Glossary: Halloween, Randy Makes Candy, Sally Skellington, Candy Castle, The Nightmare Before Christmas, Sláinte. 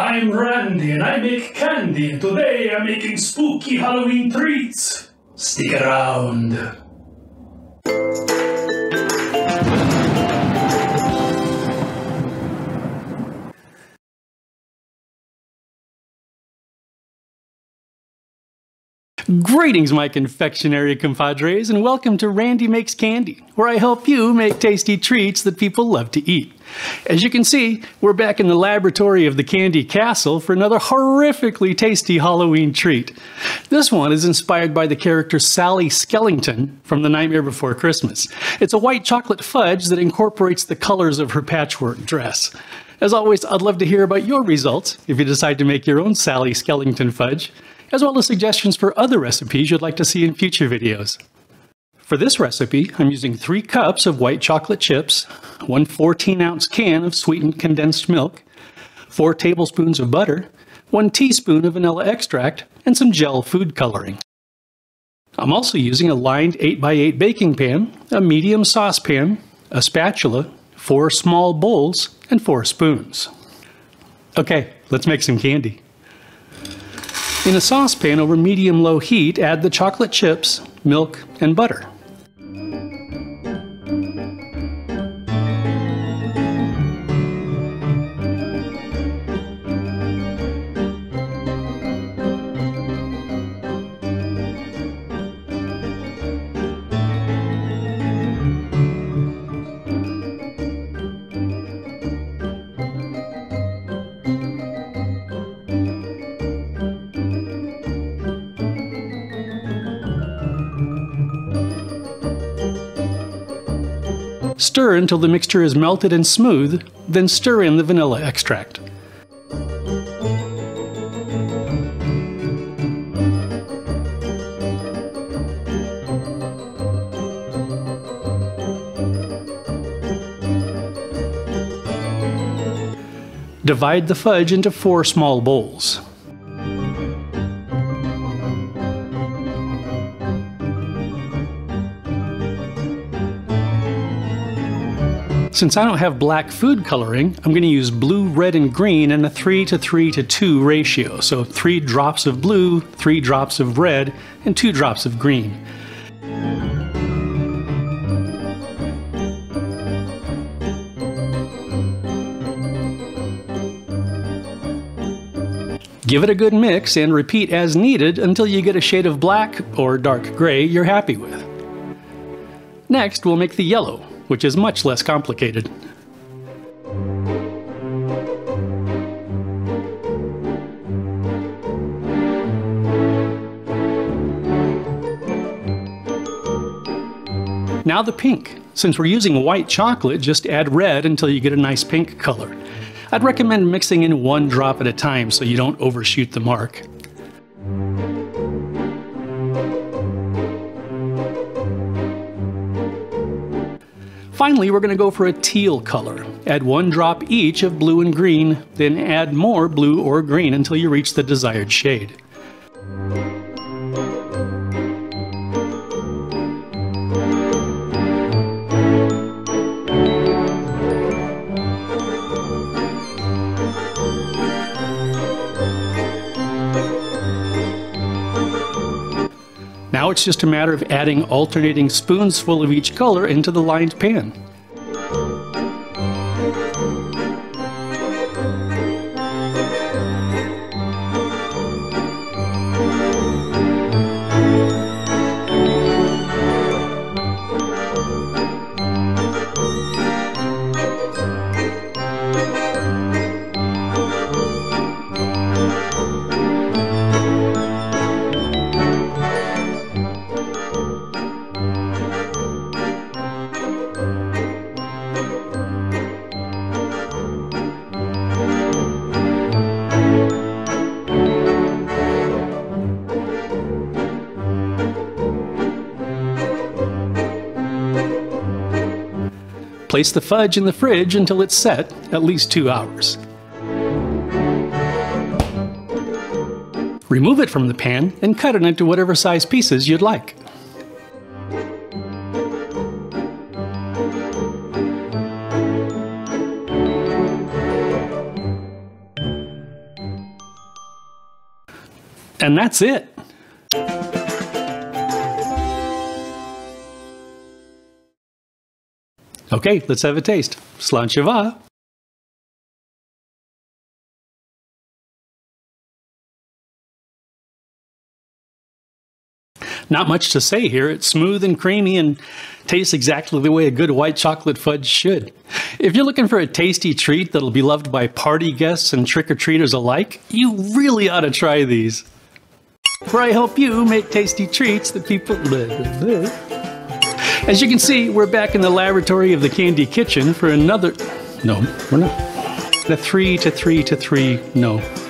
I'm Randy and I make candy, and today I'm making spooky Halloween treats. Stick around. Greetings, my confectionery compadres, and welcome to Randy Makes Candy, where I help you make tasty treats that people love to eat. As you can see, we're back in the laboratory of the Candy Castle for another horrifically tasty Halloween treat. This one is inspired by the character Sally Skellington from The Nightmare Before Christmas. It's a white chocolate fudge that incorporates the colors of her patchwork dress. As always, I'd love to hear about your results if you decide to make your own Sally Skellington fudge, as well as suggestions for other recipes you'd like to see in future videos. For this recipe, I'm using 3 cups of white chocolate chips, 1 14-ounce can of sweetened condensed milk, 4 tablespoons of butter, 1 teaspoon of vanilla extract, and some gel food coloring. I'm also using a lined 8x8 baking pan, a medium saucepan, a spatula, 4 small bowls, and 4 spoons. Okay, let's make some candy. In a saucepan over medium-low heat, add the chocolate chips, milk, and butter. Stir until the mixture is melted and smooth, then stir in the vanilla extract. Divide the fudge into 4 small bowls. Since I don't have black food coloring, I'm going to use blue, red, and green in a 3:3:2 ratio. So 3 drops of blue, 3 drops of red, and 2 drops of green. Give it a good mix and repeat as needed until you get a shade of black or dark gray you're happy with. Next, we'll make the yellow, which is much less complicated. Now the pink. Since we're using white chocolate, just add red until you get a nice pink color. I'd recommend mixing in 1 drop at a time so you don't overshoot the mark. Finally, we're going to go for a teal color. Add 1 drop each of blue and green, then add more blue or green until you reach the desired shade. Now it's just a matter of adding alternating spoonsful of each color into the lined pan. Place the fudge in the fridge until it's set, at least 2 hours. Remove it from the pan and cut it into whatever size pieces you'd like. And that's it. Okay, let's have a taste. Sláinte. Not much to say here. It's smooth and creamy and tastes exactly the way a good white chocolate fudge should. If you're looking for a tasty treat that'll be loved by party guests and trick-or-treaters alike, you really ought to try these. For I help you make tasty treats that people love. As you can see, we're back in the laboratory of the Candy Kitchen for another... No, we're not. The three to three to three, no.